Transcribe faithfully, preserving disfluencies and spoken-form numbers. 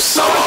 So